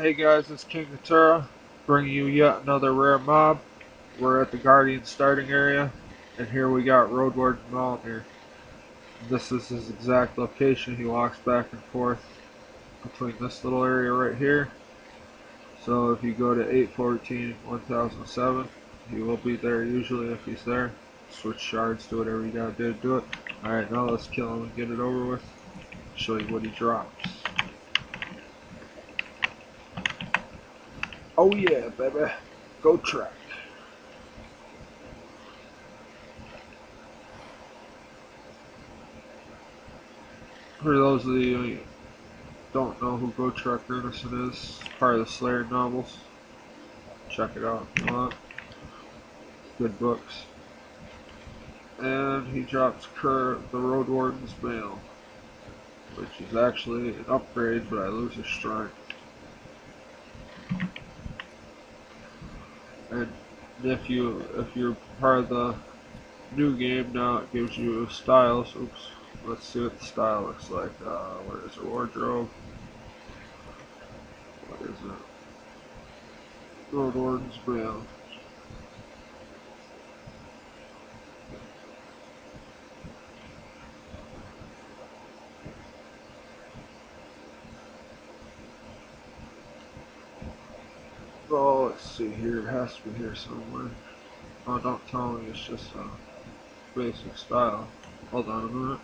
Hey guys, it's King Katura, bringing you yet another rare mob. We're at the Guardian starting area, and here we got Road Warden Molnar. This is his exact location. He walks back and forth between this little area right here. So if you go to 814-1007, he will be there usually if he's there. Switch shards, do whatever you gotta do to do it. Alright, now let's kill him and get it over with. Show you what he drops. Oh yeah, baby. Go Truck. For those of you who don't know who Go Truck Anderson is, part of the Slayer novels, check it out if you want. Good books. And he drops the Road Warden's Mail, which is actually an upgrade, but I lose his strength. And if you're part of the new game now, it gives you styles. Oops. Let's see what the style looks like. Where is the wardrobe? What is it? Road Warden's Mail. Oh, let's see here. It has to be here somewhere. Oh, don't tell me it's just a basic style. Hold on a minute.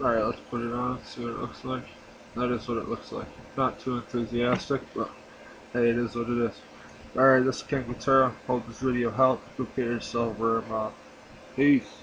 Alright, let's put it on, see what it looks like. That is what it looks like. Not too enthusiastic, but hey, it is what it is. Alright, this is King Katura. Hope this video helped. Prepare yourself, we're out. Peace.